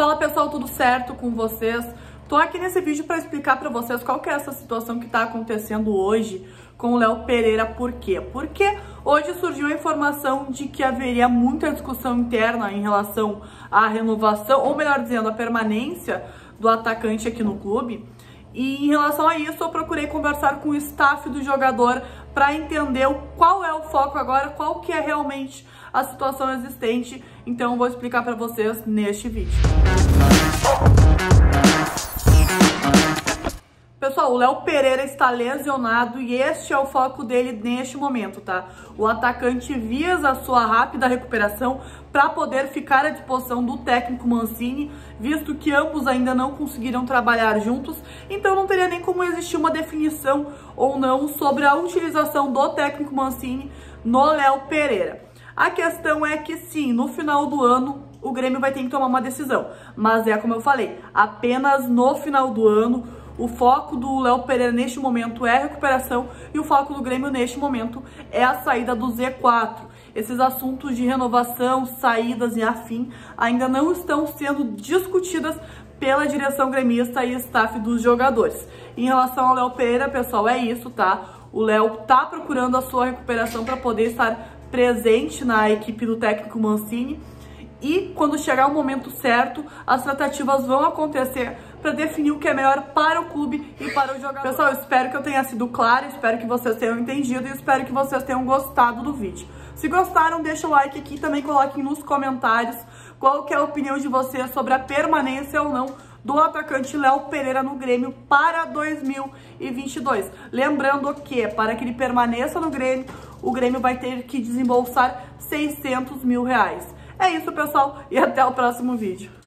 Fala pessoal, tudo certo com vocês? Tô aqui nesse vídeo para explicar para vocês qual que é essa situação que tá acontecendo hoje com o Léo Pereira. Por quê? Porque hoje surgiu a informação de que haveria muita discussão interna em relação à renovação, ou melhor dizendo, à permanência do atacante aqui no clube. E em relação a isso, eu procurei conversar com o staff do jogador para entender qual é o foco agora, qual que é realmente a situação existente. Então, eu vou explicar para vocês neste vídeo. Pessoal, o Léo Pereira está lesionado e este é o foco dele neste momento, tá? O atacante visa a sua rápida recuperação para poder ficar à disposição do técnico Mancini, visto que ambos ainda não conseguiram trabalhar juntos, então não teria nem como existir uma definição ou não sobre a utilização do técnico Mancini no Léo Pereira. A questão é que sim, no final do ano o Grêmio vai ter que tomar uma decisão, mas é como eu falei, apenas no final do ano. O foco do Léo Pereira neste momento é a recuperação e o foco do Grêmio neste momento é a saída do Z4. Esses assuntos de renovação, saídas e afim ainda não estão sendo discutidas pela direção gremista e staff dos jogadores. Em relação ao Léo Pereira, pessoal, é isso, tá? O Léo tá procurando a sua recuperação para poder estar presente na equipe do técnico Mancini. E quando chegar o momento certo, as tratativas vão acontecer para definir o que é melhor para o clube e para o jogador. Pessoal, eu espero que eu tenha sido clara, espero que vocês tenham entendido e espero que vocês tenham gostado do vídeo. Se gostaram, deixa o like aqui e também coloquem nos comentários qual que é a opinião de vocês sobre a permanência ou não do atacante Léo Pereira no Grêmio para 2022. Lembrando que, para que ele permaneça no Grêmio, o Grêmio vai ter que desembolsar R$ 600 mil. É isso, pessoal, e até o próximo vídeo.